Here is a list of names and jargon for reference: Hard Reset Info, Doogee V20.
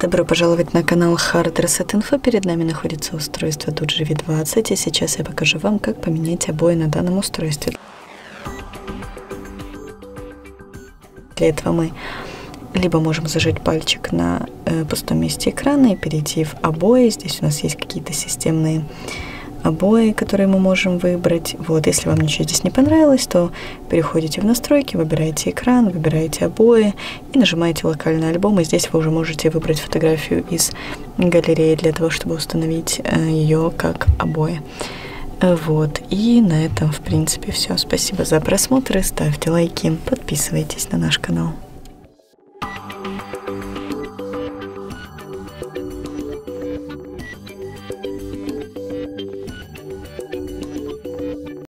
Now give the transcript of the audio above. Добро пожаловать на канал Hard Reset Info. Перед нами находится устройство Doogee V20, и сейчас я покажу вам, как поменять обои на данном устройстве. Для этого мы либо можем зажать пальчик на пустом месте экрана и перейти в обои. Здесь у нас есть какие-то системные обои, которые мы можем выбрать. Вот, если вам ничего здесь не понравилось, то переходите в настройки, выбираете экран, выбираете обои и нажимаете локальный альбом. И здесь вы уже можете выбрать фотографию из галереи для того, чтобы установить ее как обои. Вот, и на этом, в принципе, все. Спасибо за просмотр, ставьте лайки, подписывайтесь на наш канал.